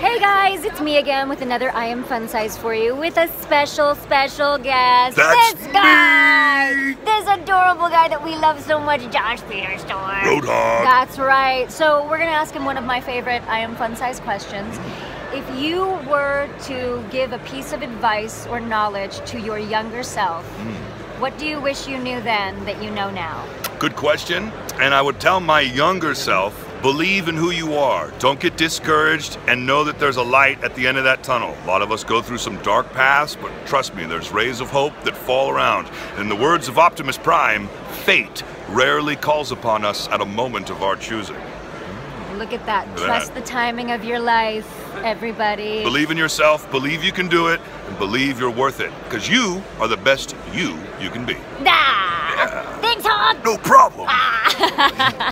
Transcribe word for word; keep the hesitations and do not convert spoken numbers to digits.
Hey guys, it's me again with another I Am Fun Size for you with a special, special guest. That's this guy! Me. This adorable guy that we love so much, Josh Petersdorf. Roadhog. That's right. So we're going to ask him one of my favorite I Am Fun Size questions. If you were to give a piece of advice or knowledge to your younger self, mm. what do you wish you knew then that you know now? Good question. And I would tell my younger self, believe in who you are. Don't get discouraged, and know that there's a light at the end of that tunnel. A lot of us go through some dark paths, but trust me, there's rays of hope that fall around. In the words of Optimus Prime, fate rarely calls upon us at a moment of our choosing. Look at that. Look at Trust that. The timing of your life, everybody. Believe in yourself, believe you can do it, and believe you're worth it, because you are the best you you can be. Nah. Yeah. Thanks, Hog. No problem. Ah.